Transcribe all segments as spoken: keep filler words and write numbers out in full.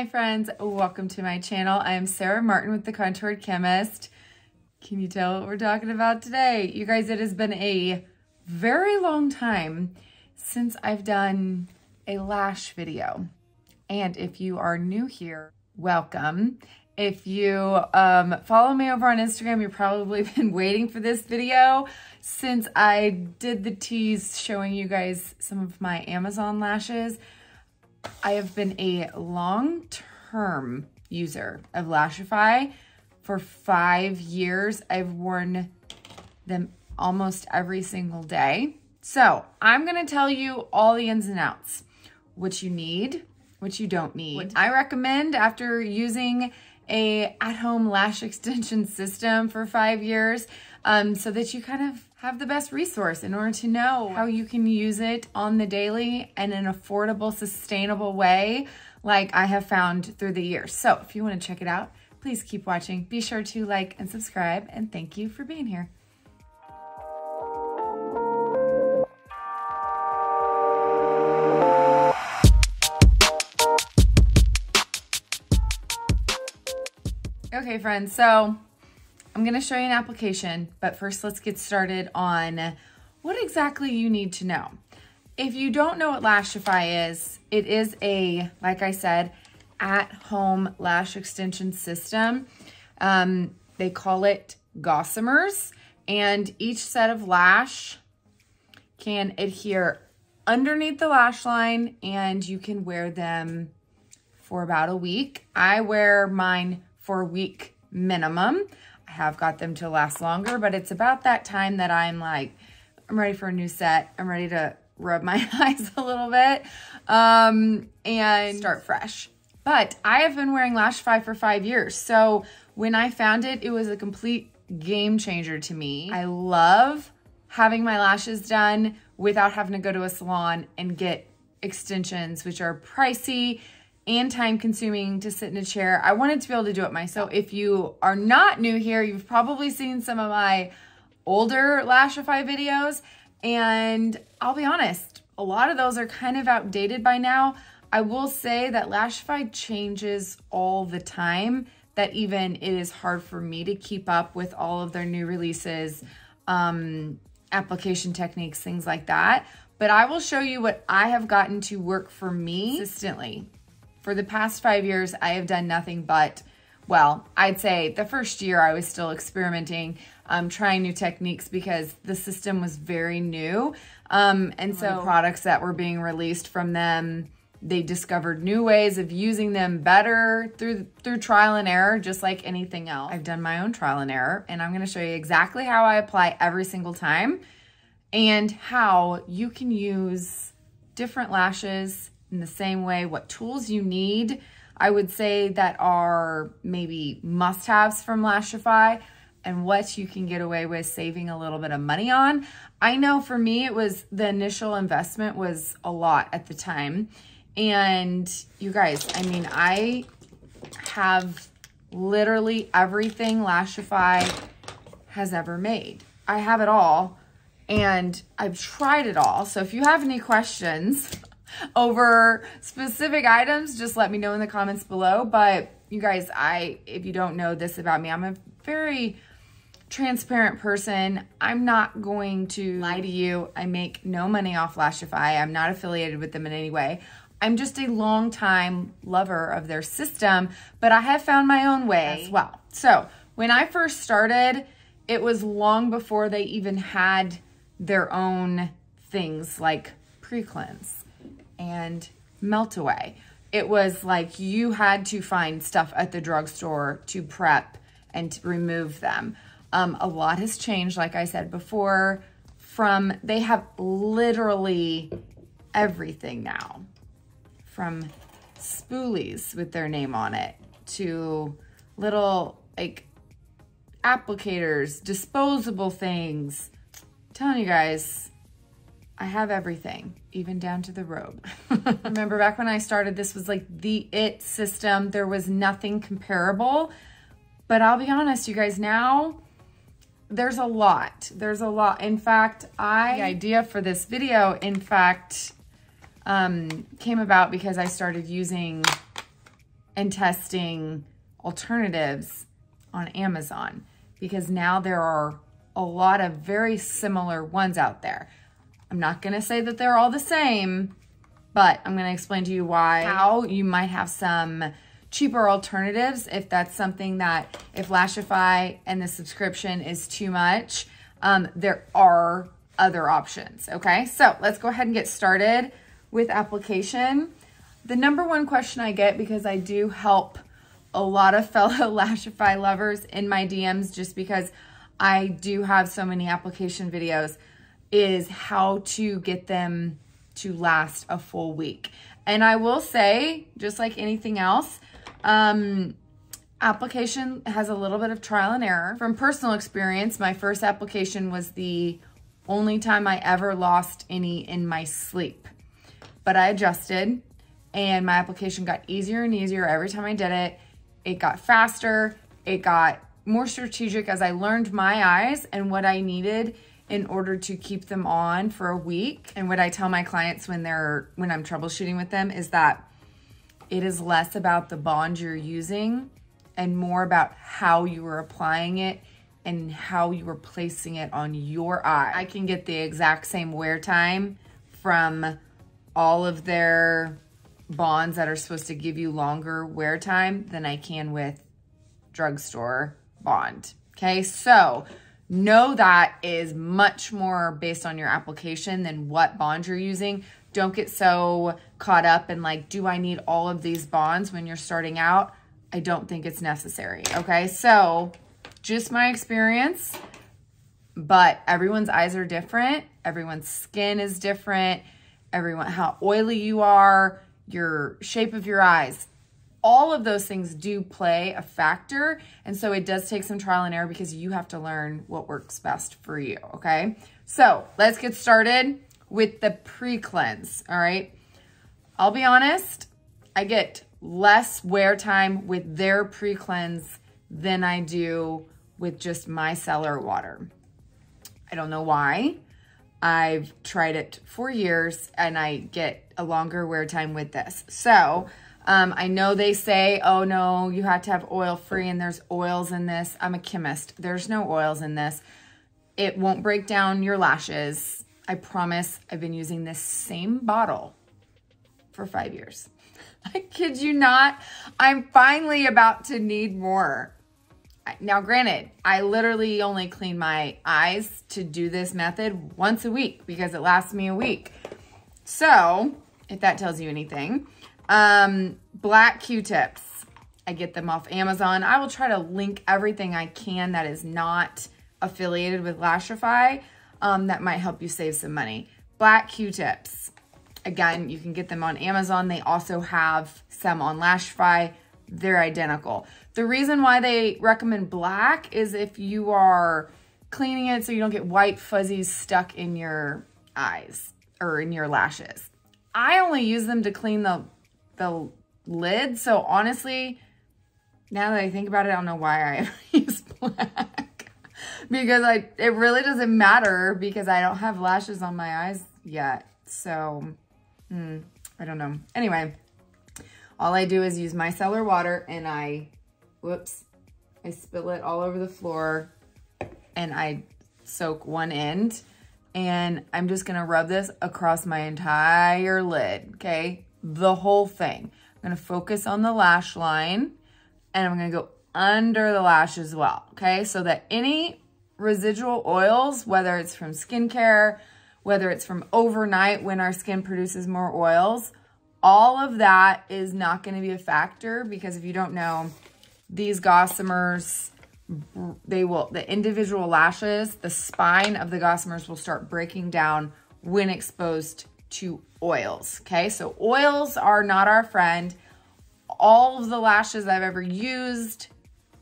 Hi friends, welcome to my channel. I am Sarah Martin with The Contoured Chemist. Can you tell what we're talking about today? You guys, it has been a very long time since I've done a lash video. And if you are new here, welcome. If you um, follow me over on Instagram, you've probably been waiting for this video since I did the tease showing you guys some of my Amazon lashes. I have been a long-term user of Lashify for five years. I've worn them almost every single day. So I'm going to tell you all the ins and outs, what you need, what you don't need. I recommend after using a at-home lash extension system for five years um, so that you kind of have the best resource in order to know how you can use it on the daily in an affordable, sustainable way like I have found through the years. So if you want to check it out, please keep watching. Be sure to like and subscribe, and thank you for being here. Okay friends, so I'm gonna show you an application, but first let's get started on what exactly you need to know. If you don't know what Lashify is, it is a, like I said, at-home lash extension system. Um, they call it Gossamers, and each set of lash can adhere underneath the lash line, and you can wear them for about a week. I wear mine for a week minimum. I have got them to last longer, but it's about that time that I'm like, I'm ready for a new set. I'm ready to rub my eyes a little bit um, and start fresh. But I have been wearing Lashify for five years. So when I found it, it was a complete game changer to me. I love having my lashes done without having to go to a salon and get extensions, which are pricey and time consuming to sit in a chair. I wanted to be able to do it myself. If you are not new here, you've probably seen some of my older Lashify videos, and I'll be honest, a lot of those are kind of outdated by now. I will say that Lashify changes all the time, that even it is hard for me to keep up with all of their new releases, um, application techniques, things like that. But I will show you what I have gotten to work for me consistently. For the past five years, I have done nothing but, well, I'd say the first year I was still experimenting, um, trying new techniques because the system was very new. Um, and so the products that were being released from them, they discovered new ways of using them better through, through trial and error, just like anything else. I've done my own trial and error, and I'm gonna show you exactly how I apply every single time and how you can use different lashes in the same way, what tools you need. I would say that are maybe must-haves from Lashify and what you can get away with saving a little bit of money on. I know for me, it was the initial investment was a lot at the time. And you guys, I mean, I have literally everything Lashify has ever made. I have it all, and I've tried it all. So if you have any questions over specific items, just let me know in the comments below. But you guys, I, if you don't know this about me, I'm a very transparent person. I'm not going to lie to you. I make no money off Lashify. I'm not affiliated with them in any way. I'm just a long time lover of their system, but I have found my own way as well. So when I first started, it was long before they even had their own things like pre-cleanse and melt away. It was like you had to find stuff at the drugstore to prep and to remove them. Um, a lot has changed, like I said before, from they have literally everything now, from spoolies with their name on it to little like applicators, disposable things. I'm telling you guys, I have everything, even down to the robe. Remember back when I started, this was like the it system. There was nothing comparable, but I'll be honest, you guys, now there's a lot, there's a lot. In fact, I, the idea for this video, in fact, um, came about because I started using and testing alternatives on Amazon, because now there are a lot of very similar ones out there. I'm not gonna say that they're all the same, but I'm gonna explain to you why, how you might have some cheaper alternatives if that's something that, if Lashify and the subscription is too much, um, there are other options, okay? So let's go ahead and get started with application. The number one question I get, because I do help a lot of fellow Lashify lovers in my D Ms just because I do have so many application videos, is how to get them to last a full week. And I will say, just like anything else, um, application has a little bit of trial and error. From personal experience, my first application was the only time I ever lost any in my sleep. But I adjusted and my application got easier and easier every time I did it. It got faster, it got more strategic as I learned my eyes and what I needed in order to keep them on for a week. And what I tell my clients when they're when I'm troubleshooting with them is that it is less about the bond you're using and more about how you are applying it and how you are placing it on your eye. I can get the exact same wear time from all of their bonds that are supposed to give you longer wear time than I can with drugstore bond, okay? So know that is much more based on your application than what bond you're using. Don't get so caught up in like, do I need all of these bonds when you're starting out? I don't think it's necessary, okay? So just my experience, but everyone's eyes are different. Everyone's skin is different. Everyone, how oily you are, your shape of your eyes, all of those things do play a factor. And so it does take some trial and error because you have to learn what works best for you, okay? So let's get started with the pre-cleanse, all right? I'll be honest, I get less wear time with their pre-cleanse than I do with just my Cellar Water. I don't know why. I've tried it for years and I get a longer wear time with this. So, Um, I know they say, oh no, you have to have oil free and there's oils in this. I'm a chemist. There's no oils in this. It won't break down your lashes. I promise. I've been using this same bottle for five years. I kid you not. I'm finally about to need more. Now, granted, I literally only clean my eyes to do this method once a week because it lasts me a week. So if that tells you anything. Um, black Q-tips. I get them off Amazon. I will try to link everything I can that is not affiliated with Lashify. Um, that might help you save some money. Black Q-tips. Again, you can get them on Amazon. They also have some on Lashify. They're identical. The reason why they recommend black is if you are cleaning it so you don't get white fuzzies stuck in your eyes or in your lashes. I only use them to clean the the lid. So honestly, now that I think about it, I don't know why I ever use black because I, it really doesn't matter because I don't have lashes on my eyes yet. So hmm, I don't know. Anyway, all I do is use my Cellar Water and I, whoops, I spill it all over the floor and I soak one end and I'm just gonna rub this across my entire lid, okay? The whole thing. I'm going to focus on the lash line and I'm going to go under the lash as well. Okay. So that any residual oils, whether it's from skincare, whether it's from overnight when our skin produces more oils, all of that is not going to be a factor because if you don't know, these Gossamers, they will, the individual lashes, the spine of the Gossamers will start breaking down when exposed to oils, okay? So oils are not our friend. All of the lashes I've ever used,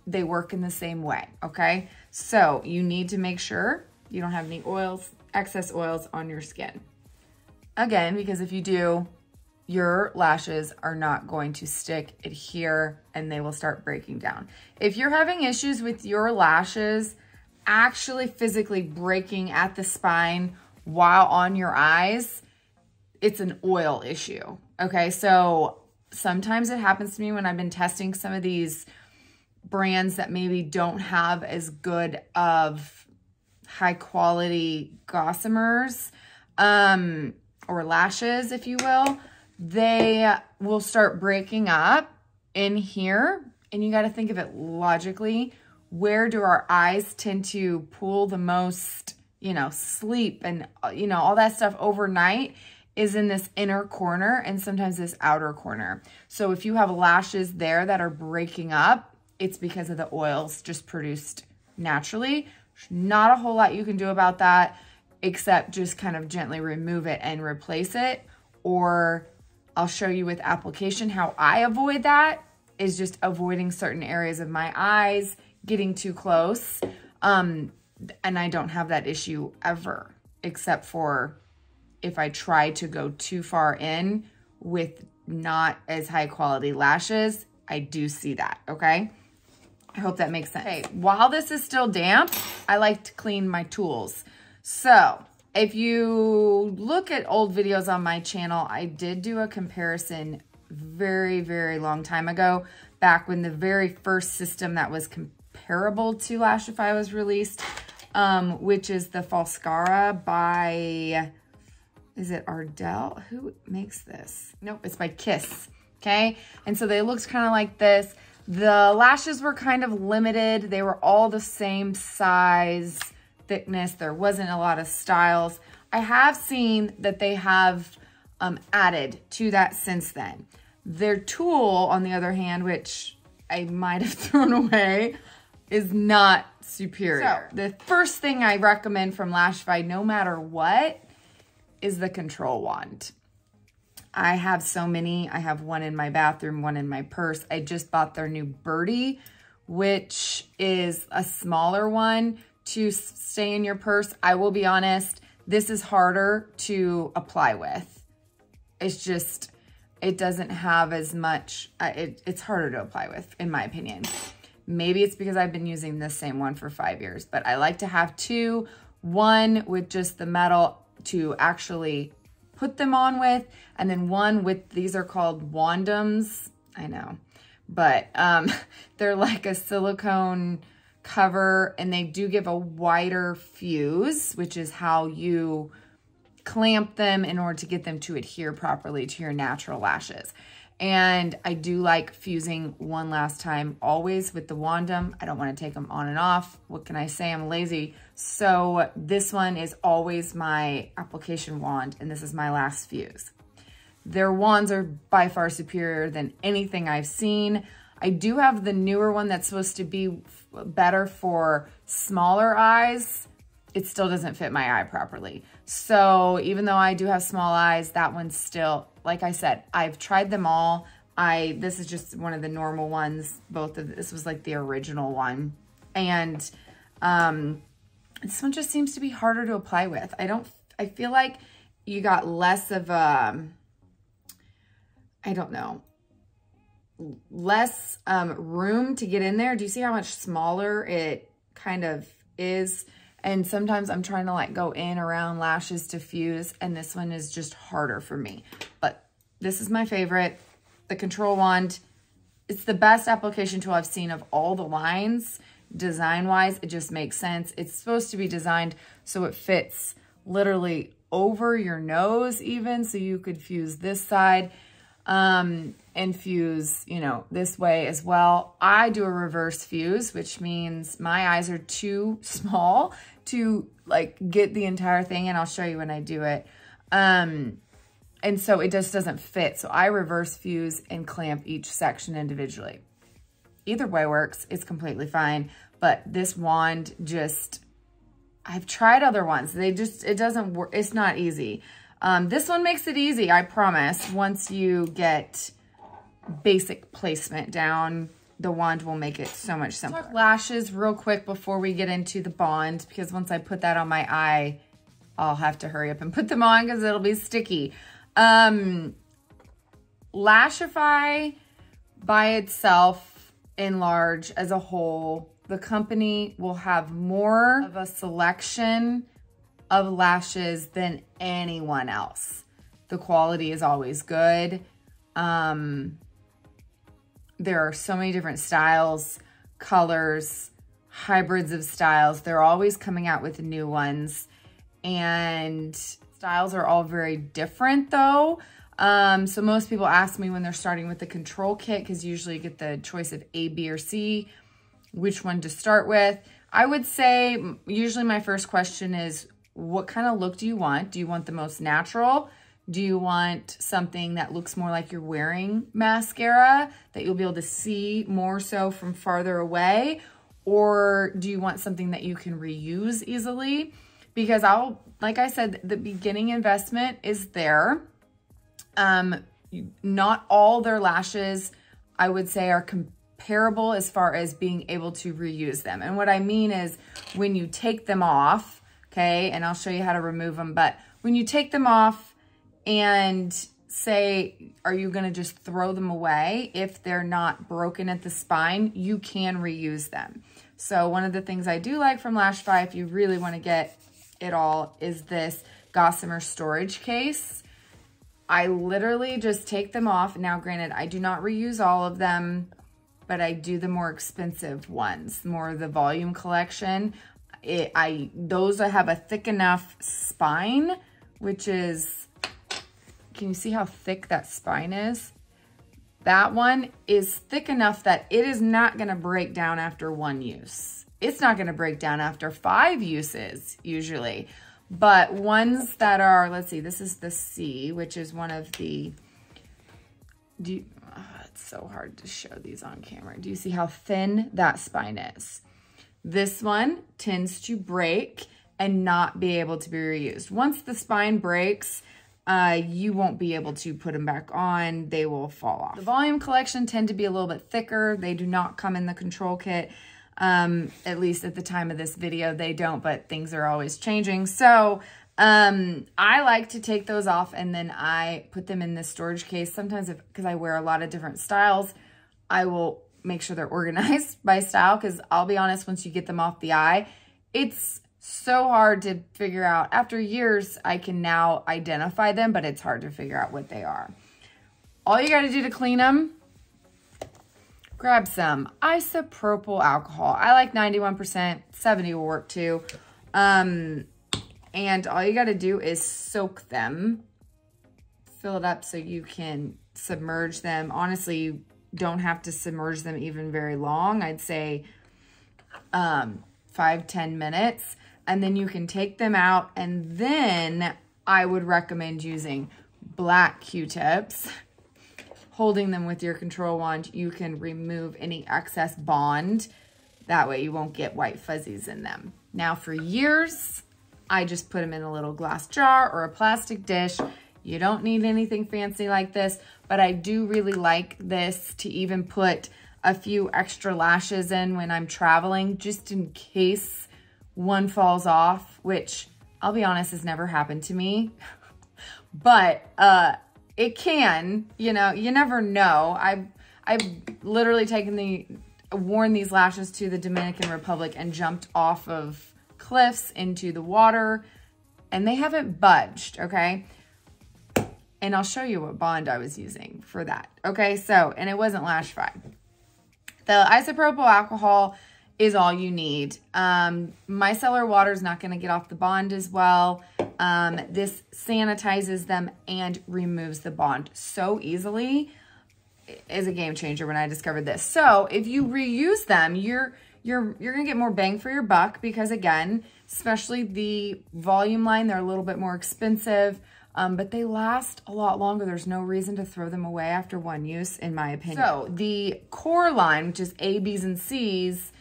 they work in the same way, okay? So you need to make sure you don't have any oils, excess oils on your skin. Again, because if you do, your lashes are not going to stick, adhere, and they will start breaking down. If you're having issues with your lashes actually physically breaking at the spine while on your eyes, it's an oil issue, okay? So sometimes it happens to me when I've been testing some of these brands that maybe don't have as good of high quality gossamers, um, or lashes, if you will, they will start breaking up in here. And you got to think of it logically. Where do our eyes tend to pool the most, you know, sleep and, you know, all that stuff overnight is in this inner corner and sometimes this outer corner. So if you have lashes there that are breaking up, it's because of the oils just produced naturally. Not a whole lot you can do about that except just kind of gently remove it and replace it. Or I'll show you with application how I avoid that is just avoiding certain areas of my eyes, getting too close. Um, and I don't have that issue ever, except for if I try to go too far in with not as high quality lashes, I do see that, okay? I hope that makes sense. Okay, while this is still damp, I like to clean my tools. So if you look at old videos on my channel, I did do a comparison very, very long time ago, back when the very first system that was comparable to Lashify was released, um, which is the Falscara by, is it Ardell? Who makes this? Nope, it's by Kiss, okay? And so they looked kind of like this. The lashes were kind of limited. They were all the same size, thickness. There wasn't a lot of styles. I have seen that they have um, added to that since then. Their tool, on the other hand, which I might have thrown away, is not superior. So, the first thing I recommend from Lashify, no matter what, is the control wand. I have so many. I have one in my bathroom, one in my purse. I just bought their new Birdie, which is a smaller one to stay in your purse. I will be honest, this is harder to apply with. It's just, it doesn't have as much, uh, it, it's harder to apply with, in my opinion. Maybe it's because I've been using this same one for five years, but I like to have two, one with just the metal to actually put them on with, and then one with, these are called wandums, I know, but um, they're like a silicone cover, and they do give a wider fuse, which is how you clamp them in order to get them to adhere properly to your natural lashes. And I do like fusing one last time, always with the wandum. I don't want to take them on and off. What can I say? I'm lazy. So this one is always my application wand, and this is my last fuse. Their wands are by far superior than anything I've seen. I do have the newer one that's supposed to be better for smaller eyes. It still doesn't fit my eye properly. So even though I do have small eyes, that one's still, like I said, I've tried them all. I, this is just one of the normal ones. Both of, this was like the original one. And um, this one just seems to be harder to apply with. I don't, I feel like you got less of a, I don't know, less um, room to get in there. Do you see how much smaller it kind of is? And sometimes I'm trying to like go in around lashes to fuse, and this one is just harder for me. But this is my favorite, the control wand. It's the best application tool I've seen of all the lines. Design-wise, it just makes sense. It's supposed to be designed so it fits literally over your nose even, so you could fuse this side um, and fuse, you know, this way as well. I do a reverse fuse, which means my eyes are too small to like get the entire thing, and I'll show you when I do it. Um, and so it just doesn't fit. So I reverse fuse and clamp each section individually. Either way works, it's completely fine. But this wand just, I've tried other ones. They just, it doesn't work, it's not easy. Um, this one makes it easy, I promise. Once you get basic placement down, the wand will make it so much simpler. Let's talk lashes real quick before we get into the bond, because once I put that on my eye, I'll have to hurry up and put them on because it'll be sticky. Um, Lashify by itself, in large, as a whole, the company will have more of a selection of lashes than anyone else. The quality is always good. Um, There are so many different styles, colors, hybrids of styles. They're always coming out with new ones. And styles are all very different though. Um, so most people ask me when they're starting with the control kit, because usually you get the choice of A, B, or C, which one to start with. I would say usually my first question is, what kind of look do you want? Do you want the most natural? Do you want something that looks more like you're wearing mascara that you'll be able to see more so from farther away? Or do you want something that you can reuse easily? Because I'll, like I said, the beginning investment is there. Um, not all their lashes, I would say, are comparable as far as being able to reuse them. And what I mean is when you take them off, okay, and I'll show you how to remove them, but when you take them off and say, are you gonna just throw them away? If they're not broken at the spine, you can reuse them. So one of the things I do like from Lashify, if you really wanna get it all, is this Gossamer storage case. I literally just take them off. Now, granted, I do not reuse all of them, but I do the more expensive ones, more of the volume collection. It, I those I have a thick enough spine, which is, can you see how thick that spine is? That one is thick enough that it is not gonna break down after one use. It's not gonna break down after five uses, usually. But ones that are, let's see, this is the C, which is one of the, do you, oh, it's so hard to show these on camera. Do you see how thin that spine is? This one tends to break and not be able to be reused. Once the spine breaks, uh, you won't be able to put them back on. They will fall off. The volume collection tend to be a little bit thicker. They do not come in the control kit. Um, at least at the time of this video, they don't, but things are always changing. So, um, I like to take those off and then I put them in this storage case. Sometimes if, cause I wear a lot of different styles, I will make sure they're organized by style. Cause I'll be honest, once you get them off the eye, it's so hard to figure out. After years, I can now identify them, but it's hard to figure out what they are. All you got to do to clean them, grab some isopropyl alcohol. I like ninety-one percent, seventy will work too. Um, and all you gotta do is soak them, fill it up so you can submerge them. Honestly, you don't have to submerge them even very long. I'd say um, five, ten minutes. And then you can take them out. And then I would recommend using black Q-tips. Holding them with your control wand, you can remove any excess bond. That way you won't get white fuzzies in them. Now for years, I just put them in a little glass jar or a plastic dish. You don't need anything fancy like this, but I do really like this to even put a few extra lashes in when I'm traveling, just in case one falls off, which I'll be honest, has never happened to me, but, uh, it can, you know, you never know. I've, I've literally taken the, worn these lashes to the Dominican Republic and jumped off of cliffs into the water and they haven't budged, okay? And I'll show you what bond I was using for that, okay? So, and it wasn't Lashify. The isopropyl alcohol is all you need. Um, micellar water is not gonna get off the bond as well. Um, this sanitizes them and removes the bond so easily. It is a game changer when I discovered this. So if you reuse them, you're, you're, you're gonna get more bang for your buck because again, especially the volume line, they're a little bit more expensive, um, but they last a lot longer. There's no reason to throw them away after one use, in my opinion. So the core line, which is A, B's, and C's,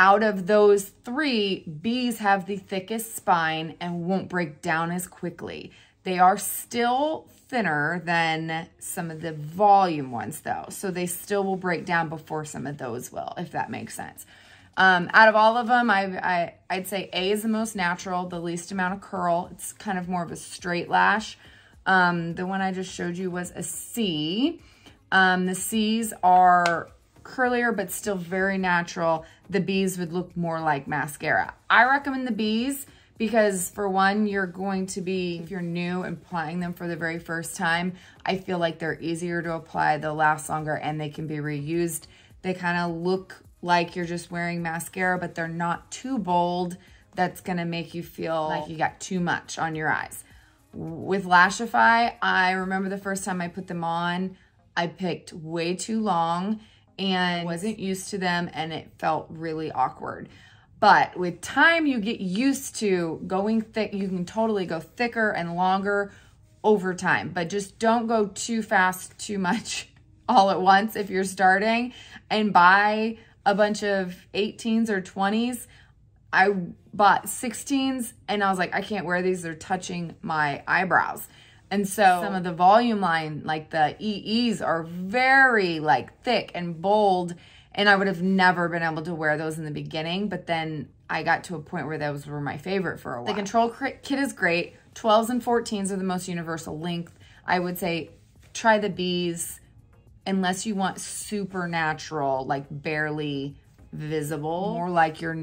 out of those three, B's have the thickest spine and won't break down as quickly. They are still thinner than some of the volume ones though. So they still will break down before some of those will, if that makes sense. Um, out of all of them, I, I, I'd say A is the most natural, the least amount of curl. It's kind of more of a straight lash. Um, the one I just showed you was a C. Um, the C's are curlier, but still very natural. The B's would look more like mascara. I recommend the B's because for one, you're going to be, if you're new and applying them for the very first time, I feel like they're easier to apply, they'll last longer, and they can be reused. They kind of look like you're just wearing mascara, but they're not too bold. That's gonna make you feel like you got too much on your eyes. With Lashify, I remember the first time I put them on, I picked way too long and wasn't used to them, and it felt really awkward. But with time, you get used to going thick. You can totally go thicker and longer over time, but just don't go too fast, too much all at once if you're starting. And buy a bunch of eighteens or twenties. I bought sixteens and I was like, I can't wear these, they're touching my eyebrows. And so some of the volume line, like the E Es, are very like thick and bold, and I would have never been able to wear those in the beginning, but then I got to a point where those were my favorite for a while. The control kit is great. twelves and fourteens are the most universal length. I would say try the B's unless you want supernatural, like barely visible, more like your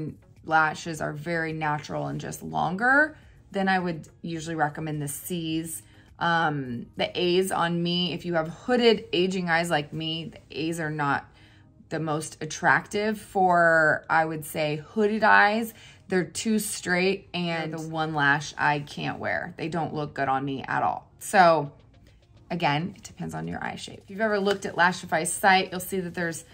lashes are very natural and just longer. Then I would usually recommend the C's. Um, the A's on me, if you have hooded aging eyes like me, the A's are not the most attractive for, I would say, hooded eyes. They're too straight, and the one lash I can't wear. They don't look good on me at all. So again, it depends on your eye shape. If you've ever looked at Lashify's site, you'll see that there's,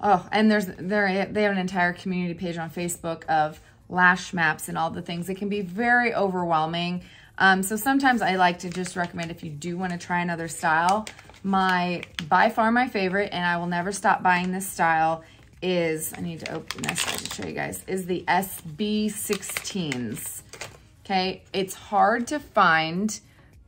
oh, and there's, there, they have an entire community page on Facebook of lash maps and all the things. It can be very overwhelming. Um, so sometimes I like to just recommend, if you do want to try another style, my, by far my favorite, and I will never stop buying this style, is, I need to open this up to show you guys, is the S B sixteens, okay? It's hard to find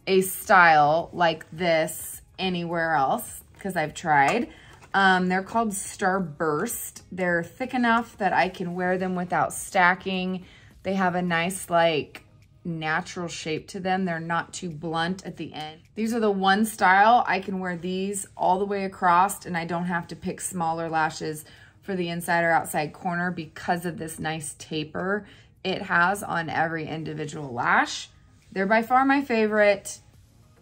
a style like this anywhere else, because I've tried. Um, they're called Starburst. They're thick enough that I can wear them without stacking. They have a nice, like, natural shape to them. They're not too blunt at the end. These are the one style I can wear these all the way across, and I don't have to pick smaller lashes for the inside or outside corner because of this nice taper it has on every individual lash. They're by far my favorite.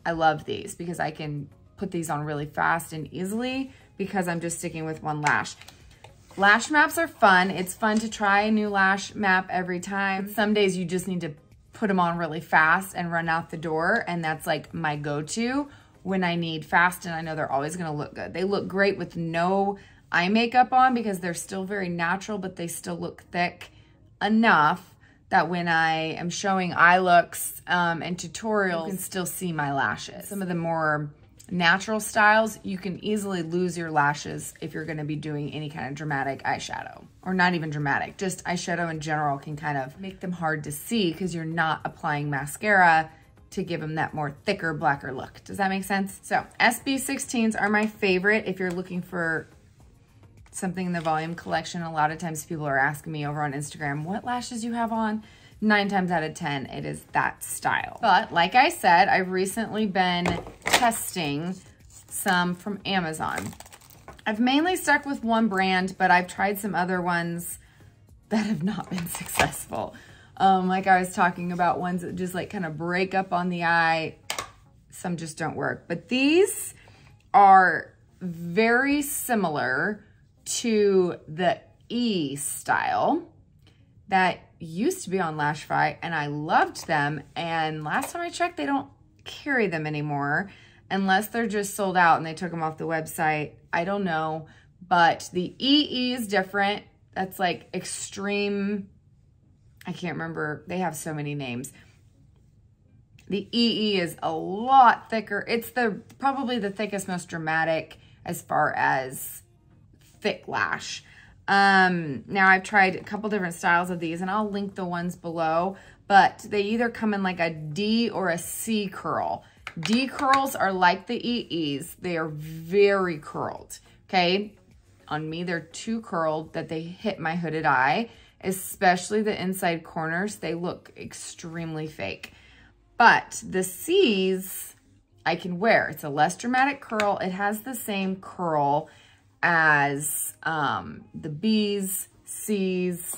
I love these because I can put these on really fast and easily because I'm just sticking with one lash. Lash maps are fun. It's fun to try a new lash map every time. Some days you just need to put them on really fast and run out the door, and that's like my go-to when I need fast, and I know they're always gonna look good. They look great with no eye makeup on because they're still very natural, but they still look thick enough that when I am showing eye looks um, and tutorials, you can still see my lashes. Some of the more natural styles, you can easily lose your lashes if you're gonna be doing any kind of dramatic eyeshadow, or not even dramatic, just eyeshadow in general can kind of make them hard to see because you're not applying mascara to give them that more thicker, blacker look. Does that make sense? So S B sixteens are my favorite. If you're looking for something in the volume collection, a lot of times people are asking me over on Instagram, what lashes you have on? Nine times out of ten, it is that style. But like I said, I've recently been testing some from Amazon. I've mainly stuck with one brand, but I've tried some other ones that have not been successful. Um, like I was talking about, ones that just like kind of break up on the eye. Some just don't work. But these are very similar to the E style that used to be on Lashify, and I loved them, and last time I checked, they don't carry them anymore unless they're just sold out and they took them off the website. I don't know, but the E E is different. That's like extreme, I can't remember, they have so many names. The E E is a lot thicker. It's the probably the thickest, most dramatic as far as thick lash. Um, now I've tried a couple different styles of these, and I'll link the ones below, but they either come in like a D or a C curl. D curls are like the E Es. They are very curled, okay? On me, they're too curled that they hit my hooded eye, especially the inside corners. They look extremely fake. But the C's I can wear. It's a less dramatic curl. It has the same curl as um, the B's, C's,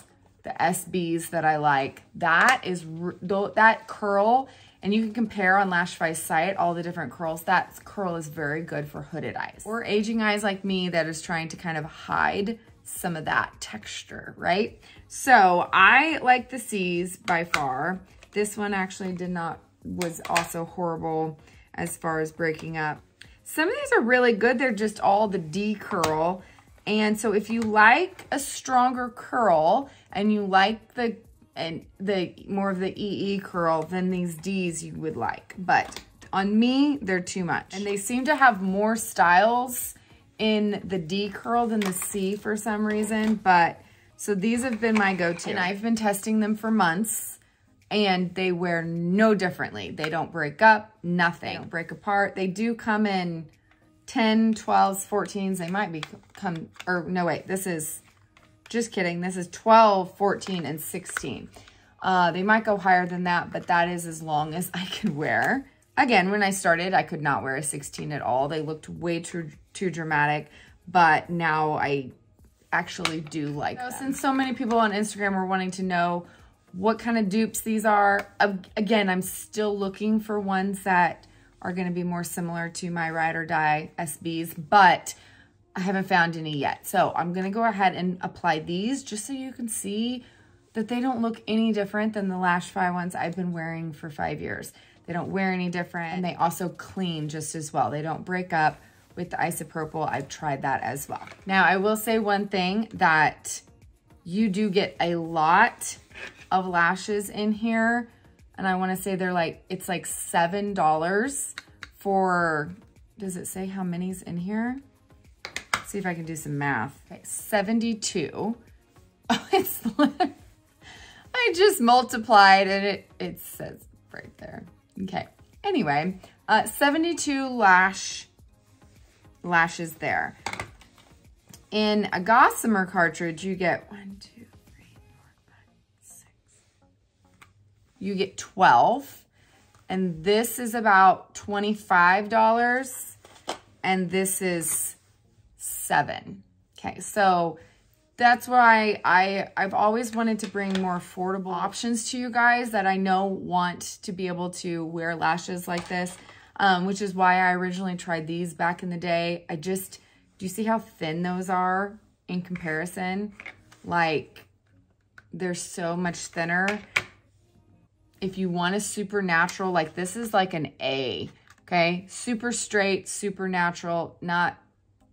the S Bs that I like. That is, that curl, and you can compare on Lashify's site all the different curls. That curl is very good for hooded eyes or aging eyes like me that is trying to kind of hide some of that texture, right? So I like the C's by far. This one actually did not, was also horrible as far as breaking up. Some of these are really good. They're just all the D curl. And so if you like a stronger curl and you like the and the more of the E E curl, then these D's you would like. But on me, they're too much. And they seem to have more styles in the D curl than the C for some reason. But so these have been my go-to. And I've been testing them for months and they wear no differently. They don't break up, nothing. They don't break apart. They do come in ten, twelves, fourteens. They might be come, or no wait, this is, just kidding. This is twelve, fourteen, and sixteen. Uh, they might go higher than that, but that is as long as I can wear. Again, when I started, I could not wear a sixteen at all. They looked way too too dramatic, but now I actually do like so, them. Since so many people on Instagram were wanting to know what kind of dupes these are, again, I'm still looking for ones that are gonna be more similar to my ride or die S Bs, but I haven't found any yet. So I'm gonna go ahead and apply these just so you can see that they don't look any different than the Lashify ones I've been wearing for five years. They don't wear any different, and they also clean just as well. They don't break up with the isopropyl. I've tried that as well. Now I will say one thing, that you do get a lot of lashes in here. And I wanna say they're like, it's like seven dollars for, does it say how many's in here? Let's see if I can do some math. Okay, seventy-two. Oh, it's, I just multiplied and it, it says right there. Okay, anyway, uh, seventy-two lash lashes there. In a Gossamer cartridge, you get one, two, three, four, five, six. You get twelve, and this is about twenty-five dollars, and this is seven. Okay, so that's why I, I've always wanted to bring more affordable options to you guys that I know want to be able to wear lashes like this, um, which is why I originally tried these back in the day. I just, do you see how thin those are in comparison? Like, they're so much thinner. If you want a super natural, like this is like an A, okay? Super straight, super natural, not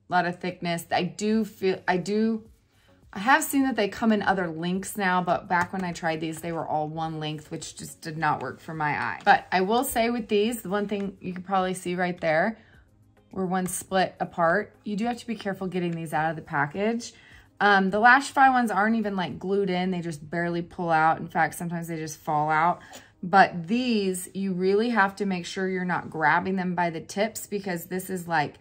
a lot of thickness. I do feel, I do... I have seen that they come in other lengths now, but back when I tried these, they were all one length, which just did not work for my eye. But I will say with these, the one thing you can probably see right there, where one's split apart, you do have to be careful getting these out of the package. Um, the Lashify ones aren't even like glued in, they just barely pull out. In fact, sometimes they just fall out. But these, you really have to make sure you're not grabbing them by the tips, because this is like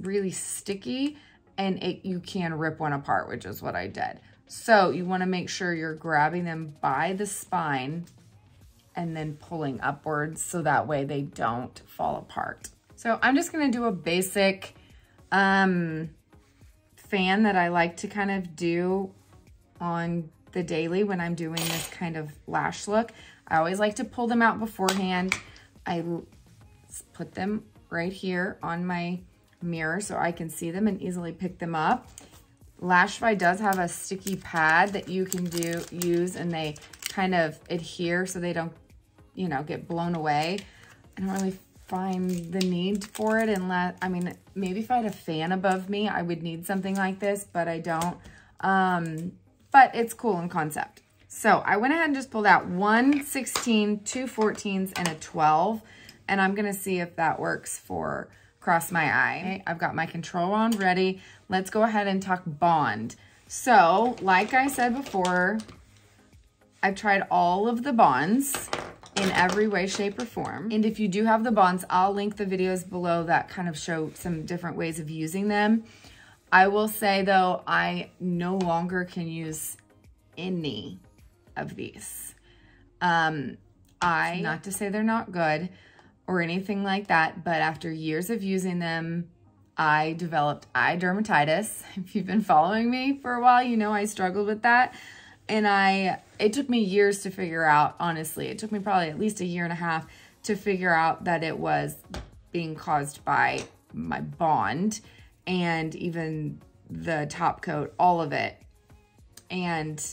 really sticky. And it, you can rip one apart, which is what I did. So you wanna make sure you're grabbing them by the spine and then pulling upwards so that way they don't fall apart. So I'm just gonna do a basic um, fan that I like to kind of do on the daily when I'm doing this kind of lash look. I always like to pull them out beforehand. I put them right here on my mirror so I can see them and easily pick them up. Lashify does have a sticky pad that you can do use, and they kind of adhere so they don't, you know, get blown away. I don't really find the need for it unless, I mean, maybe if I had a fan above me, I would need something like this, but I don't. Um, but it's cool in concept. So I went ahead and just pulled out one sixteen, two fourteens, and a twelve, and I'm gonna see if that works for across my eye. Okay, I've got my control wand ready. Let's go ahead and talk bond. So, like I said before, I've tried all of the bonds in every way, shape, or form. And if you do have the bonds, I'll link the videos below that kind of show some different ways of using them. I will say though, I no longer can use any of these. Um, I, not to say they're not good, or anything like that, but after years of using them, I developed eye dermatitis. If you've been following me for a while, you know I struggled with that. And I, it took me years to figure out, honestly, it took me probably at least a year and a half to figure out that it was being caused by my bond and even the top coat, all of it. And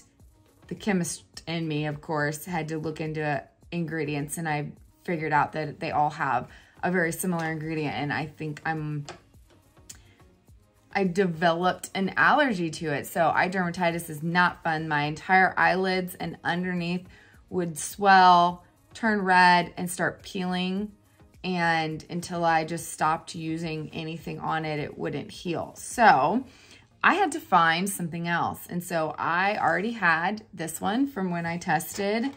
the chemist in me, of course, had to look into ingredients, and I figured out that they all have a very similar ingredient. And I think I'm, I developed an allergy to it. So eye dermatitis is not fun. My entire eyelids and underneath would swell, turn red, and start peeling. And until I just stopped using anything on it, it wouldn't heal. So I had to find something else. And so I already had this one from when I tested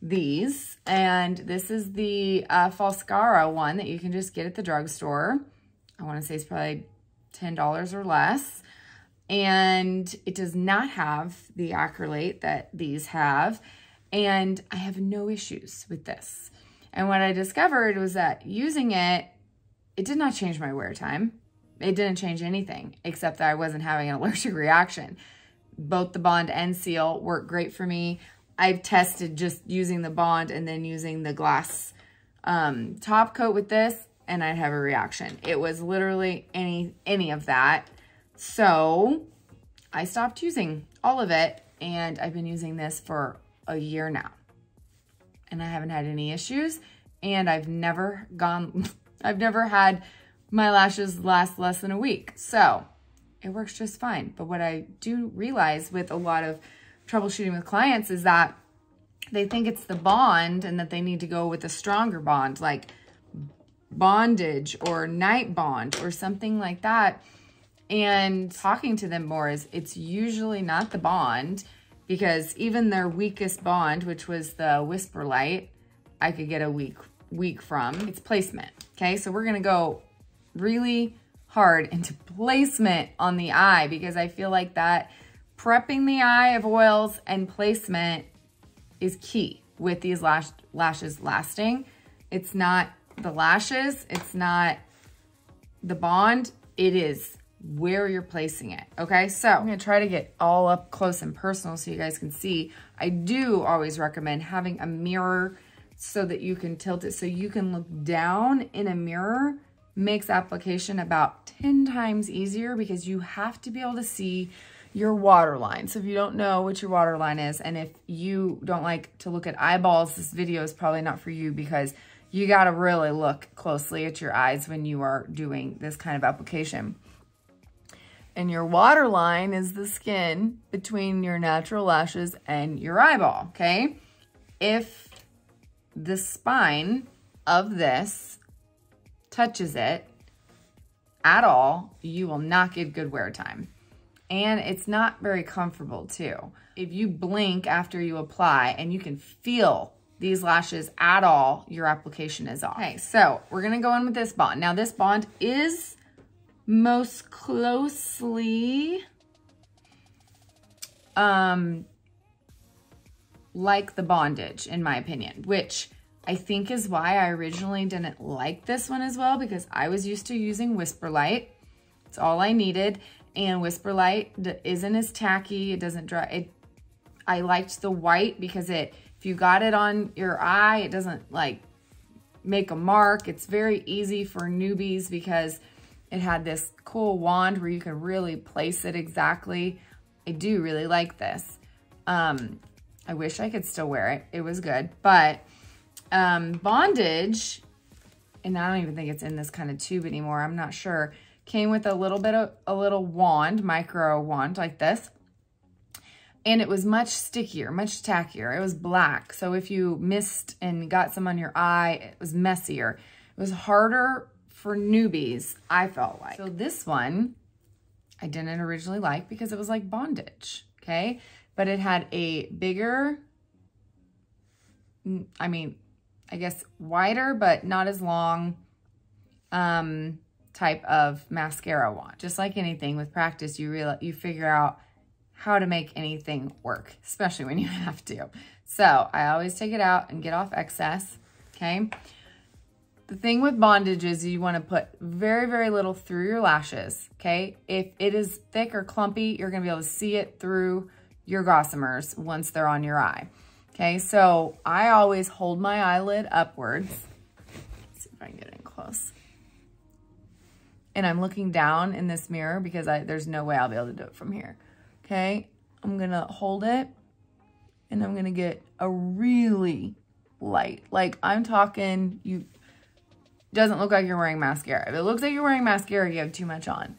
these. And this is the uh, Falscara one that you can just get at the drugstore. I want to say it's probably ten dollars or less. And it does not have the acrylate that these have. And I have no issues with this. And what I discovered was that using it, it did not change my wear time. It didn't change anything except that I wasn't having an allergic reaction. Both the bond and seal work great for me. I've tested just using the bond and then using the glass um, top coat with this, and I'd have a reaction. It was literally any, any of that. So I stopped using all of it, and I've been using this for a year now. And I haven't had any issues, and I've never gone, I've never had my lashes last less than a week. So it works just fine. But what I do realize with a lot of troubleshooting with clients is that they think it's the bond and that they need to go with a stronger bond, like bondage or night bond or something like that. And talking to them more is it's usually not the bond, because even their weakest bond, which was the Whisper Light, I could get a week week from. It's placement, okay? So we're gonna go really hard into placement on the eye, because I feel like that prepping the eye of oils and placement is key with these lash, lashes lasting. It's not the lashes, it's not the bond, it is where you're placing it, okay? So I'm gonna try to get all up close and personal so you guys can see. I do always recommend having a mirror so that you can tilt it so you can look down in a mirror. Makes application about ten times easier, because you have to be able to see your waterline. So if you don't know what your waterline is, and if you don't like to look at eyeballs, this video is probably not for you, because you gotta really look closely at your eyes when you are doing this kind of application. And your waterline is the skin between your natural lashes and your eyeball, okay? If the spine of this touches it at all, you will not get good wear time. And it's not very comfortable too. If you blink after you apply and you can feel these lashes at all, your application is off. Okay, so we're gonna go in with this bond. Now this bond is most closely um, like the bondage, in my opinion, which I think is why I originally didn't like this one as well, because I was used to using Whisper Light. It's all I needed, and Whisper Light isn't as tacky. It doesn't dry. It, I liked the white because it, if you got it on your eye, it doesn't like make a mark. It's very easy for newbies because it had this cool wand where you can really place it exactly. I do really like this. Um, I wish I could still wear it. It was good. But um, bondage, and I don't even think it's in this kind of tube anymore. I'm not sure. Came with a little bit of a little wand, micro wand like this. And it was much stickier, much tackier. It was black. So if you missed and got some on your eye, it was messier. It was harder for newbies, I felt like. So this one, I didn't originally like because it was like bondage, okay? But it had a bigger, I mean, I guess wider, but not as long um, type of mascara wand. Just like anything, with practice, you realize, you figure out how to make anything work, especially when you have to. So I always take it out and get off excess, okay? The thing with bondage is you want to put very, very little through your lashes, okay? If it is thick or clumpy, you're going to be able to see it through your gossamers once they're on your eye. Okay, so I always hold my eyelid upwards. Let's see if I can get in close. And I'm looking down in this mirror because I, there's no way I'll be able to do it from here. Okay, I'm gonna hold it and I'm gonna get a really light, like I'm talking, you, doesn't look like you're wearing mascara. If it looks like you're wearing mascara, you have too much on.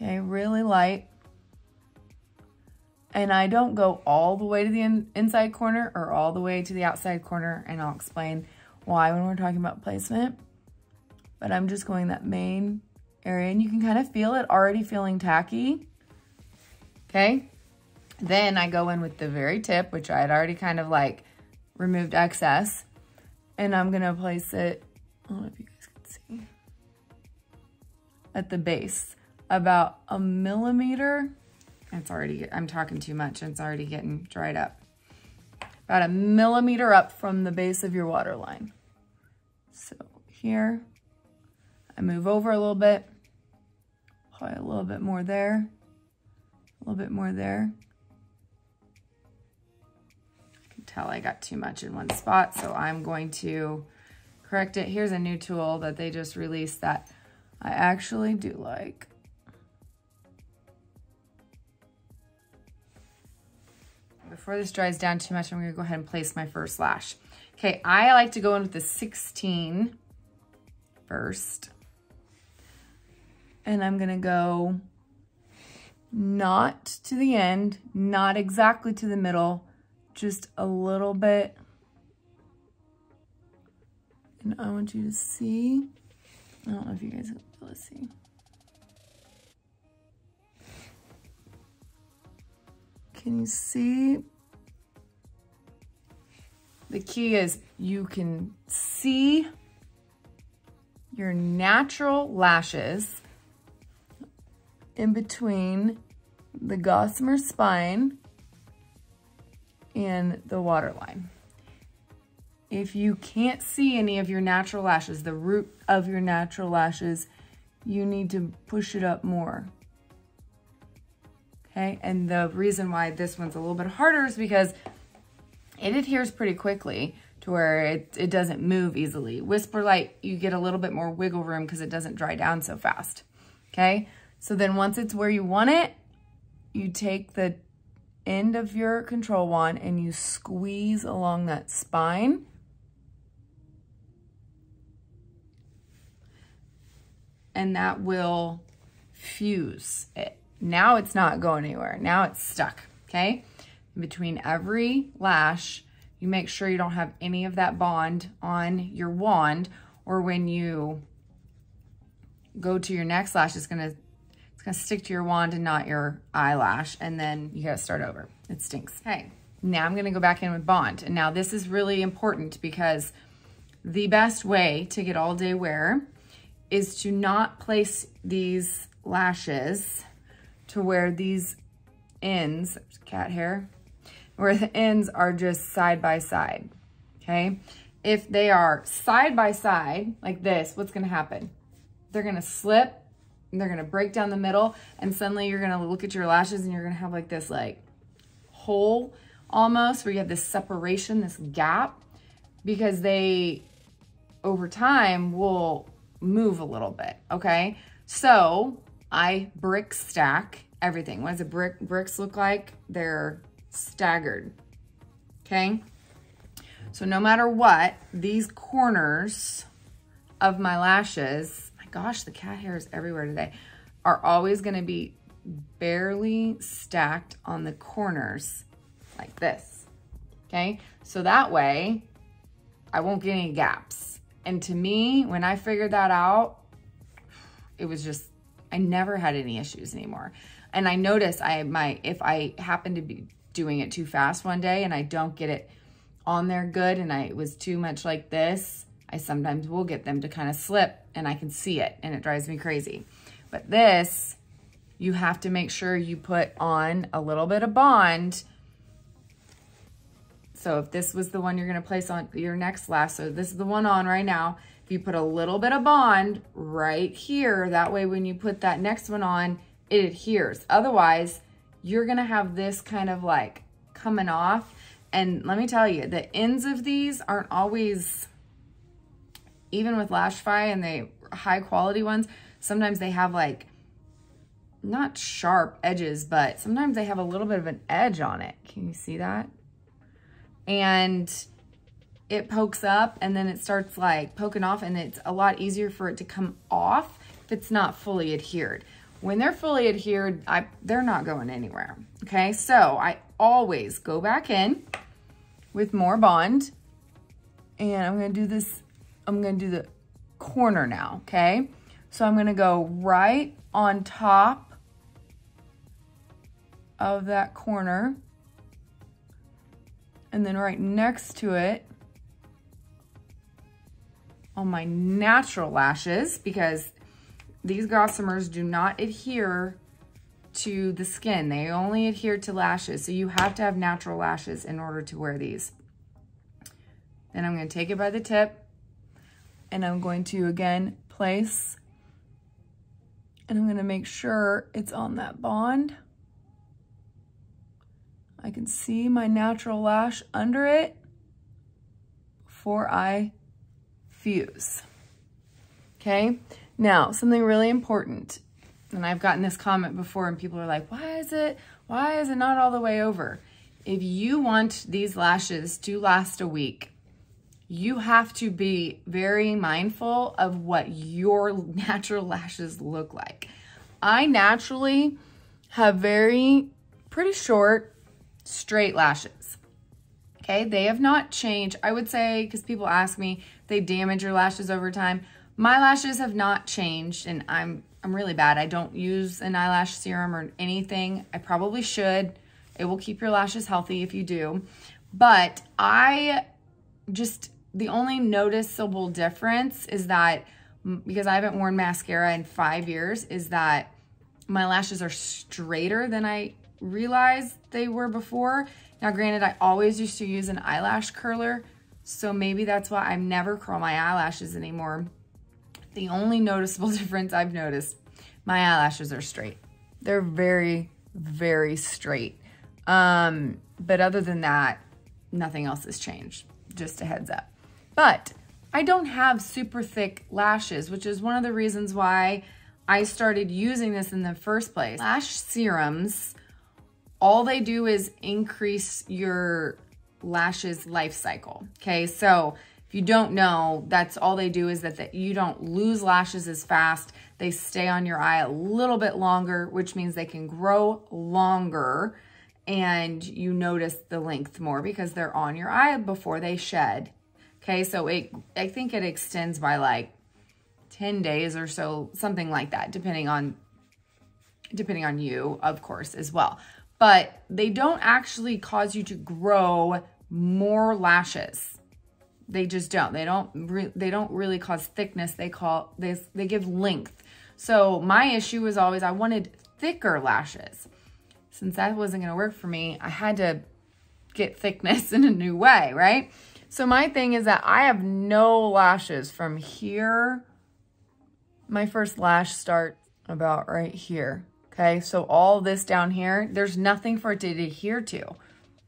Okay, really light. And I don't go all the way to the in, inside corner or all the way to the outside corner, and I'll explain why when we're talking about placement. But I'm just going that main area, and you can kind of feel it already feeling tacky. Okay, then I go in with the very tip, which I had already kind of like removed excess, and I'm gonna place it, I don't know if you guys can see, at the base, about a millimeter. It's already, I'm talking too much. It's already getting dried up. About a millimeter up from the base of your waterline. So here, I move over a little bit, probably a little bit more there, a little bit more there. I can tell I got too much in one spot, so I'm going to correct it. Here's a new tool that they just released that I actually do like. Before this dries down too much, I'm gonna go ahead and place my first lash. Okay, I like to go in with the sixteen first. And I'm gonna go not to the end, not exactly to the middle, just a little bit. And I want you to see, I don't know if you guys can be able to see. Can you see? The key is you can see your natural lashes in between the gossamer spine and the waterline. If you can't see any of your natural lashes, the root of your natural lashes, you need to push it up more. Okay, and the reason why this one's a little bit harder is because it adheres pretty quickly to where it, it doesn't move easily. Whisper Light, you get a little bit more wiggle room because it doesn't dry down so fast, okay? So then once it's where you want it, you take the end of your control wand and you squeeze along that spine. And that will fuse it. Now it's not going anywhere. Now it's stuck, okay? In between every lash, you make sure you don't have any of that bond on your wand, or when you go to your next lash, it's gonna, it's gonna stick to your wand and not your eyelash, and then you gotta start over. It stinks. Okay, now I'm gonna go back in with bond. And now this is really important because the best way to get all day wear is to not place these lashes to where these ends, cat hair, where the ends are just side by side, okay? If they are side by side like this, what's gonna happen? They're gonna slip and they're gonna break down the middle, and suddenly you're gonna look at your lashes and you're gonna have like this like hole almost where you have this separation, this gap, because they over time will move a little bit, okay? So, I brick stack everything. What does a brick bricks look like? They're staggered, okay? So no matter what, these corners of my lashes, my gosh, the cat hair is everywhere today, are always gonna be barely stacked on the corners like this, okay? So that way, I won't get any gaps. And to me, when I figured that out, it was just, I never had any issues anymore. And I noticed I my if I happen to be doing it too fast one day and I don't get it on there good and I, it was too much like this, I sometimes will get them to kind of slip and I can see it and it drives me crazy. But this, you have to make sure you put on a little bit of bond. So if this was the one you're gonna place on your next lash, so this is the one on right now, if you put a little bit of bond right here, that way when you put that next one on, it adheres. Otherwise, you're gonna have this kind of like coming off. And let me tell you, the ends of these aren't always, even with Lashify and the high quality ones, sometimes they have like, not sharp edges, but sometimes they have a little bit of an edge on it. Can you see that? And it pokes up and then it starts like poking off, and it's a lot easier for it to come off if it's not fully adhered. When they're fully adhered, I, they're not going anywhere. Okay, so I always go back in with more bond, and I'm gonna do this, I'm gonna do the corner now, okay? So I'm gonna go right on top of that corner, and then right next to it on my natural lashes, because these Gossamers do not adhere to the skin. They only adhere to lashes. So you have to have natural lashes in order to wear these. Then I'm gonna take it by the tip, and I'm going to again place, and I'm gonna make sure it's on that bond. I can see my natural lash under it before I fuse. Okay, now something really important, and I've gotten this comment before and people are like, why is it, why is it not all the way over? If you want these lashes to last a week, you have to be very mindful of what your natural lashes look like. I naturally have very, pretty short, straight lashes. Okay, they have not changed. I would say, because people ask me, they damage your lashes over time. My lashes have not changed, and I'm, I'm really bad. I don't use an eyelash serum or anything. I probably should. It will keep your lashes healthy if you do. But I just, the only noticeable difference is that, because I haven't worn mascara in five years, is that my lashes are straighter than I realized they were before. Now, granted, I always used to use an eyelash curler, so maybe that's why I never curl my eyelashes anymore. The only noticeable difference I've noticed, my eyelashes are straight. They're very, very straight. Um, but other than that, nothing else has changed. Just a heads up. But I don't have super thick lashes, which is one of the reasons why I started using this in the first place. Lash serums, all they do is increase your lashes life cycle. Okay, so if you don't know, that's all they do, is that the, you don't lose lashes as fast. They stay on your eye a little bit longer, which means they can grow longer, and you notice the length more because they're on your eye before they shed. Okay, so it, I think it extends by like ten days or so, something like that, depending on, depending on you, of course, as well. But they don't actually cause you to grow more lashes. They just don't. They don't, re they don't really cause thickness. They call this, they, they give length. So my issue was always, I wanted thicker lashes. Since that wasn't gonna work for me, I had to get thickness in a new way, right? So my thing is that I have no lashes from here. My first lash starts about right here, okay? So all this down here, there's nothing for it to adhere to.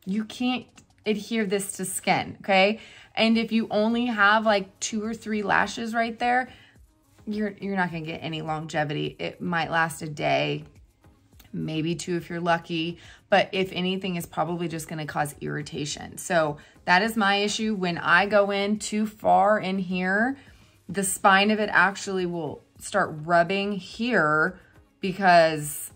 You can't adhere this to skin, okay? And if you only have like two or three lashes right there, you're, you're not gonna get any longevity. It might last a day, maybe two if you're lucky, but if anything, is probably just gonna cause irritation. So that is my issue. When I go in too far in here, the spine of it actually will start rubbing here because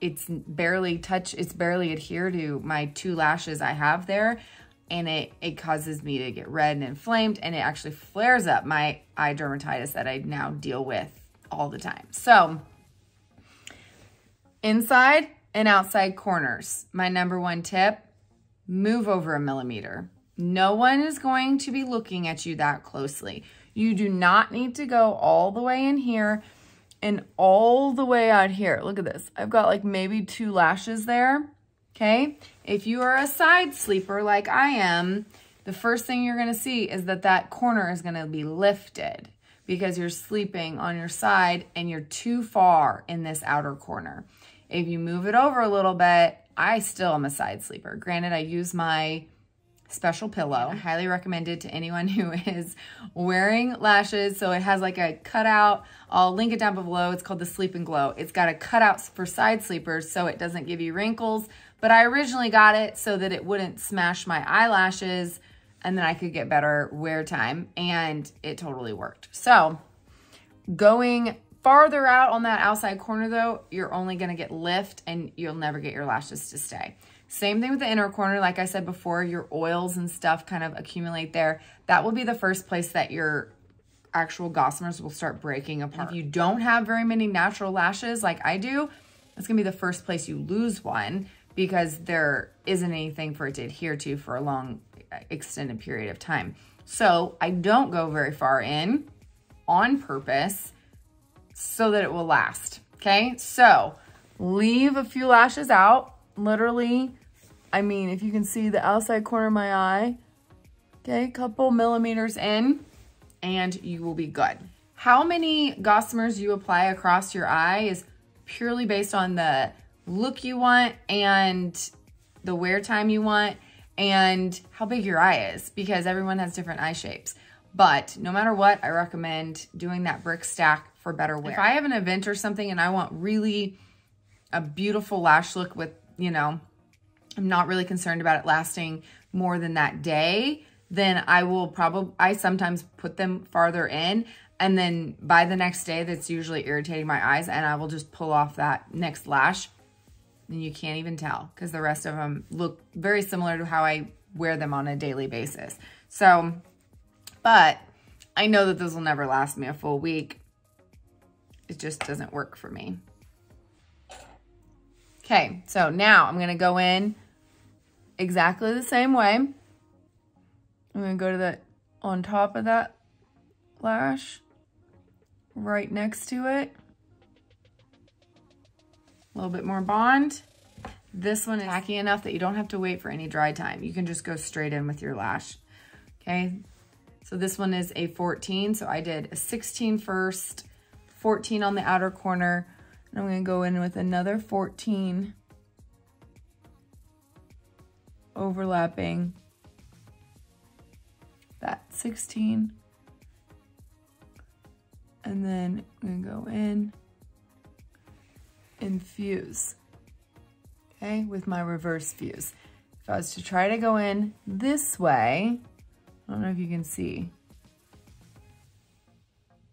it's barely touch, it's barely adhere to my two lashes I have there. And it, it causes me to get red and inflamed, and it actually flares up my eye dermatitis that I now deal with all the time. So inside and outside corners, my number one tip, move over a millimeter. No one is going to be looking at you that closely. You do not need to go all the way in here and all the way out here. Look at this. I've got like maybe two lashes there, okay? If you are a side sleeper like I am, the first thing you're gonna see is that that corner is gonna be lifted because you're sleeping on your side and you're too far in this outer corner. If you move it over a little bit, I still am a side sleeper. Granted, I use my special pillow. I highly recommend it to anyone who is wearing lashes. So it has like a cutout. I'll link it down below. It's called the Sleep and Glow. It's got a cutout for side sleepers so it doesn't give you wrinkles. But I originally got it so that it wouldn't smash my eyelashes and then I could get better wear time, and it totally worked. So going farther out on that outside corner though, you're only gonna get lift and you'll never get your lashes to stay. Same thing with the inner corner. Like I said before, your oils and stuff kind of accumulate there. That will be the first place that your actual gossamers will start breaking apart. If you don't have very many natural lashes like I do, it's gonna be the first place you lose one because there isn't anything for it to adhere to for a long, extended period of time. So I don't go very far in on purpose so that it will last, okay? So leave a few lashes out. Literally, I mean, if you can see the outside corner of my eye, okay, a couple millimeters in, and you will be good. How many gossamers you apply across your eye is purely based on the look you want and the wear time you want and how big your eye is, because everyone has different eye shapes. But no matter what, I recommend doing that brick stack for better wear. If I have an event or something and I want really a beautiful lash look with, you know, I'm not really concerned about it lasting more than that day, then I will probably, I sometimes put them farther in, and then by the next day, that's usually irritating my eyes, and I will just pull off that next lash, and you can't even tell because the rest of them look very similar to how I wear them on a daily basis. So, but I know that those will never last me a full week. It just doesn't work for me. Okay, so now I'm gonna go in exactly the same way. I'm gonna go to the, on top of that lash, right next to it. A little bit more bond. This one is tacky enough that you don't have to wait for any dry time. You can just go straight in with your lash, okay? So this one is a fourteen, so I did a sixteen first, fourteen on the outer corner, I'm gonna go in with another fourteen overlapping that sixteen. And then I'm gonna go in and fuse, okay, with my reverse fuse. If I was to try to go in this way, I don't know if you can see,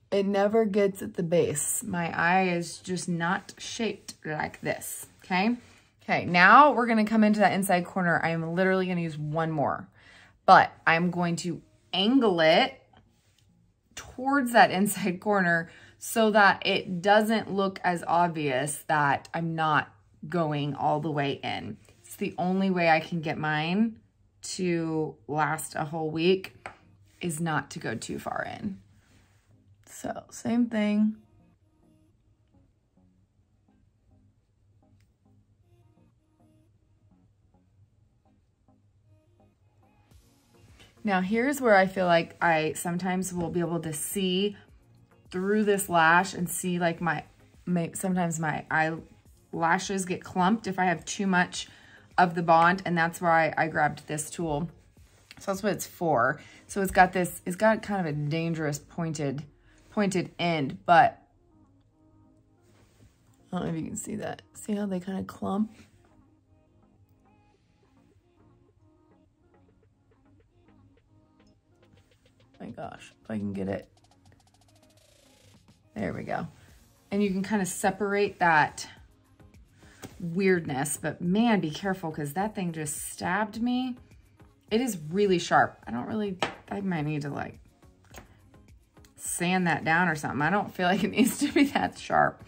it never gets at the base. My eye is just not shaped like this, okay? Okay, now we're gonna come into that inside corner. I am literally gonna use one more, but I'm going to angle it towards that inside corner so that it doesn't look as obvious that I'm not going all the way in. It's the only way I can get mine to last a whole week is not to go too far in. So same thing. Now here's where I feel like I sometimes will be able to see through this lash and see like my, my sometimes my eyelashes get clumped if I have too much of the bond, and that's why I, I grabbed this tool. So that's what it's for. So it's got this, it's got kind of a dangerous pointed pointed end, but I don't know if you can see that. See how they kind of clump? My gosh, if I can get it. There we go. And you can kind of separate that weirdness, but man, be careful because that thing just stabbed me. It is really sharp. I don't really, I might need to like sand that down or something. I don't feel like it needs to be that sharp.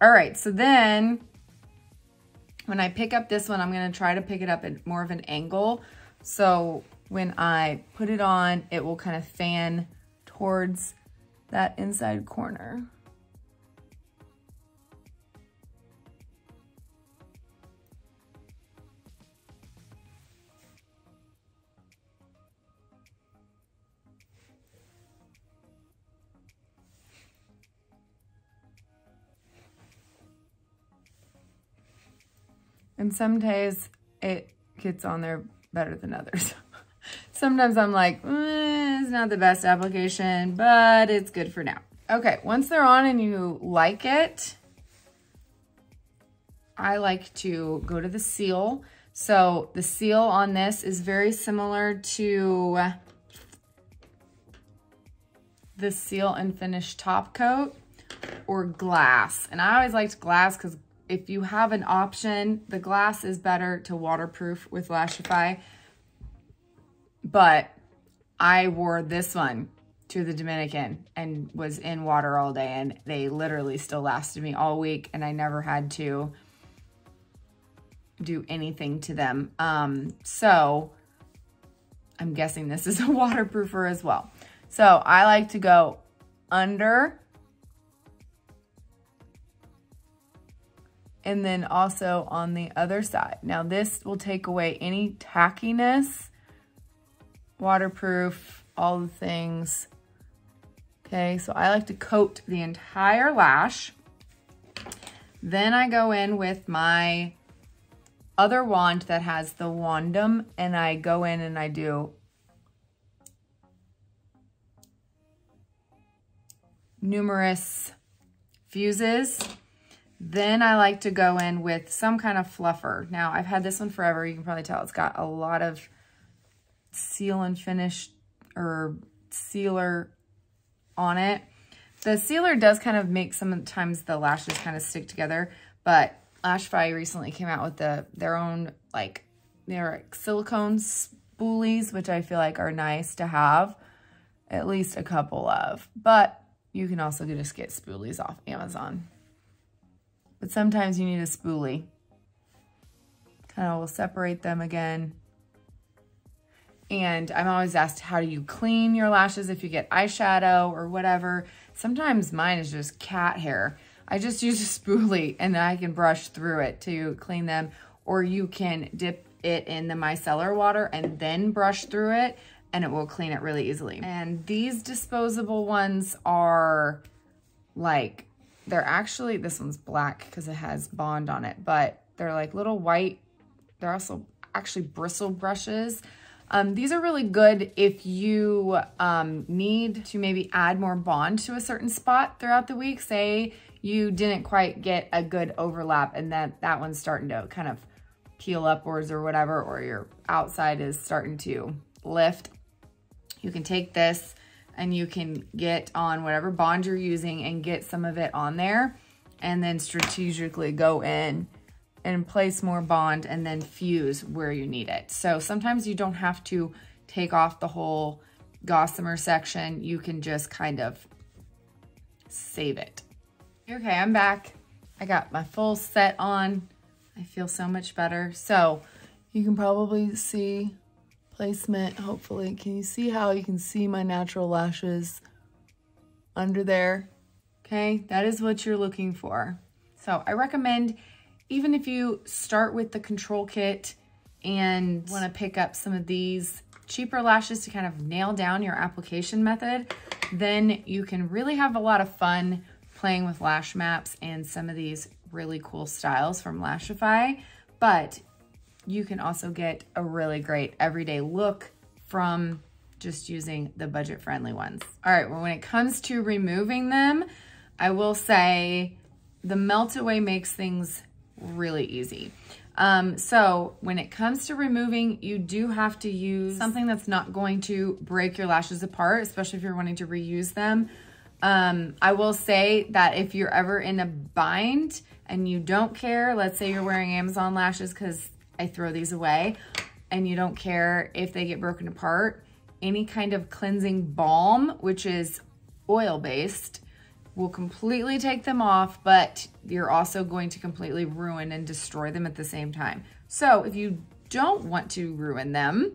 All right, so then when I pick up this one, I'm gonna try to pick it up at more of an angle. So when I put it on, it will kind of fan towards that inside corner. And some days it gets on there better than others. Sometimes I'm like, eh, it's not the best application, but it's good for now. Okay, once they're on and you like it, I like to go to the seal. So the seal on this is very similar to the Seal and Finish Top Coat or Glass. And I always liked Glass because if you have an option, the glass is better to waterproof with Lashify. But I wore this one to the Dominican and was in water all day, and they literally still lasted me all week, and I never had to do anything to them. Um, so I'm guessing this is a waterproofer as well. So I like to go under and then also on the other side. Now this will take away any tackiness, waterproof, all the things. Okay, so I like to coat the entire lash. Then I go in with my other wand that has the wandum, and I go in and I do numerous fuses. Then I like to go in with some kind of fluffer. Now I've had this one forever. You can probably tell it's got a lot of seal and finish or sealer on it. The sealer does kind of make sometimes the lashes kind of stick together, but Lashify recently came out with the their own like they're like silicone spoolies, which I feel like are nice to have at least a couple of, but you can also just get spoolies off Amazon. But sometimes you need a spoolie. Kind of will separate them again. And I'm always asked, how do you clean your lashes if you get eyeshadow or whatever? Sometimes mine is just cat hair. I just use a spoolie and I can brush through it to clean them. Or you can dip it in the micellar water and then brush through it, and it will clean it really easily. And these disposable ones are like, they're actually, this one's black because it has bond on it, but they're like little white, they're also actually bristle brushes. Um, these are really good if you um, need to maybe add more bond to a certain spot throughout the week. Say you didn't quite get a good overlap and that, that one's starting to kind of peel upwards or whatever, or your outside is starting to lift. You can take this and you can get on whatever bond you're using and get some of it on there, and then strategically go in and place more bond and then fuse where you need it. So sometimes you don't have to take off the whole gossamer section. You can just kind of save it. Okay, I'm back. I got my full set on. I feel so much better. So you can probably see placement, hopefully. Can you see how you can see my natural lashes under there? Okay, that is what you're looking for. So I recommend, even if you start with the control kit and want to pick up some of these cheaper lashes to kind of nail down your application method, then you can really have a lot of fun playing with lash maps and some of these really cool styles from Lashify. But you can also get a really great everyday look from just using the budget-friendly ones. All right, well, when it comes to removing them, I will say the melt away makes things really easy. Um, so when it comes to removing, you do have to use something that's not going to break your lashes apart, especially if you're wanting to reuse them. Um, I will say that if you're ever in a bind and you don't care, let's say you're wearing Amazon lashes, because I throw these away, and you don't care if they get broken apart, any kind of cleansing balm, which is oil-based, will completely take them off, but you're also going to completely ruin and destroy them at the same time. So if you don't want to ruin them,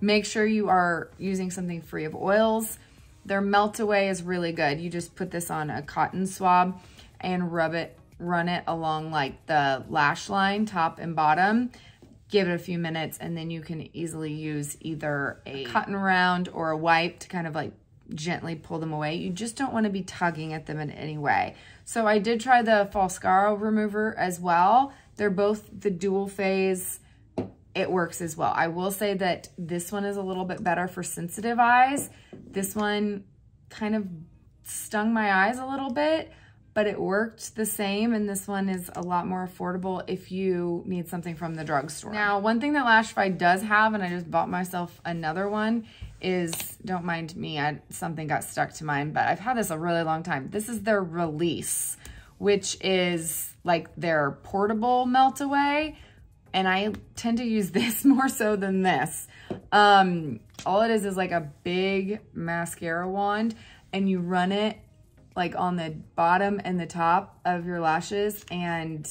make sure you are using something free of oils. Their melt away is really good. You just put this on a cotton swab and rub it, run it along like the lash line, top and bottom. Give it a few minutes, and then you can easily use either a cotton round or a wipe to kind of like gently pull them away. You just don't want to be tugging at them in any way. So I did try the Falscara remover as well. They're both the dual phase. It works as well. I will say that this one is a little bit better for sensitive eyes. This one kind of stung my eyes a little bit, but it worked the same, and this one is a lot more affordable if you need something from the drugstore. Now, one thing that Lashify does have, and I just bought myself another one, is, don't mind me, I, something got stuck to mine, but I've had this a really long time. This is their Release, which is like their portable melt away. And I tend to use this more so than this. Um, all it is is like a big mascara wand, and you run it like on the bottom and the top of your lashes, and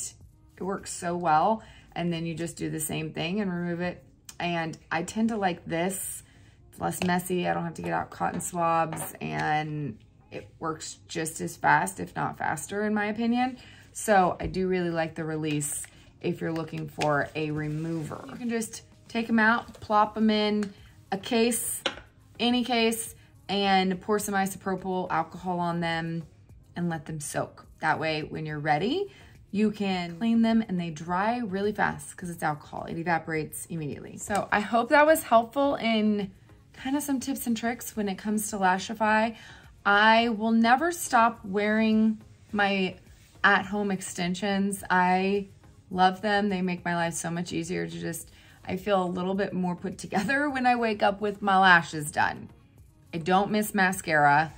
it works so well. And then you just do the same thing and remove it. And I tend to like this. It's less messy. I don't have to get out cotton swabs, and it works just as fast, if not faster, in my opinion. So I do really like the Release. If you're looking for a remover, you can just take them out, plop them in a case, any case, and pour some isopropyl alcohol on them and let them soak. That way, when you're ready, you can clean them, and they dry really fast because it's alcohol. It evaporates immediately. So I hope that was helpful in kind of some tips and tricks when it comes to Lashify. I will never stop wearing my at-home extensions. I love them. They make my life so much easier to just, I feel a little bit more put together when I wake up with my lashes done. I don't miss mascara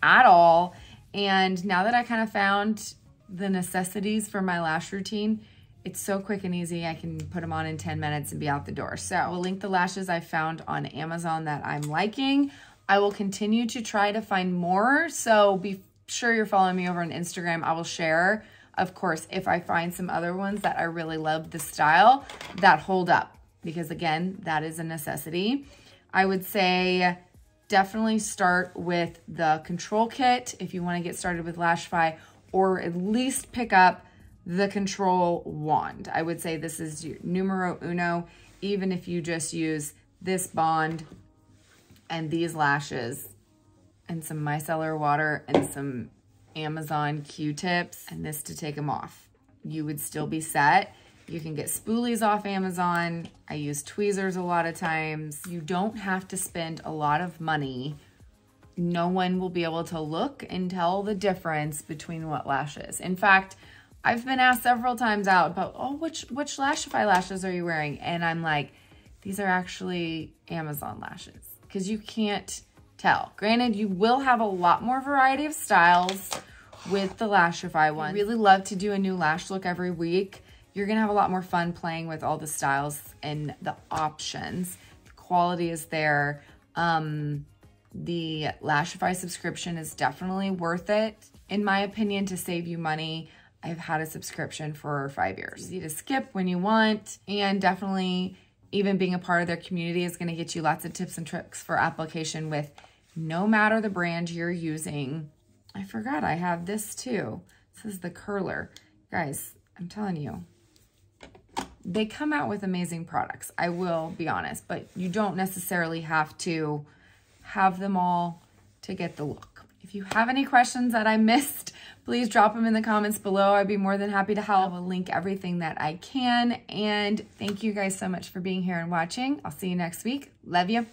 at all. And now that I kind of found the necessities for my lash routine, it's so quick and easy. I can put them on in ten minutes and be out the door. So I will link the lashes I found on Amazon that I'm liking. I will continue to try to find more. So be sure you're following me over on Instagram. I will share, of course, if I find some other ones that I really love the style that hold up, because again, that is a necessity. I would say definitely start with the control kit if you want to get started with Lashify, or at least pick up the control wand. I would say this is numero uno, even if you just use this bond and these lashes and some micellar water and some Amazon Q-tips and this to take them off. You would still be set. You can get spoolies off Amazon. I use tweezers a lot of times. You don't have to spend a lot of money. No one will be able to look and tell the difference between what lashes. In fact, I've been asked several times out about, oh, which, which Lashify lashes are you wearing? And I'm like, these are actually Amazon lashes, because you can't tell. Granted, you will have a lot more variety of styles with the Lashify one. I really love to do a new lash look every week. You're gonna have a lot more fun playing with all the styles and the options. The quality is there. Um, the Lashify subscription is definitely worth it, in my opinion, to save you money. I've had a subscription for five years. Easy to skip when you want, and definitely even being a part of their community is gonna get you lots of tips and tricks for application with no matter the brand you're using. I forgot I have this too. This is the curler. Guys, I'm telling you, they come out with amazing products. I will be honest, but you don't necessarily have to have them all to get the look. If you have any questions that I missed, please drop them in the comments below. I'd be more than happy to help. I will link everything that I can. And thank you guys so much for being here and watching. I'll see you next week. Love you.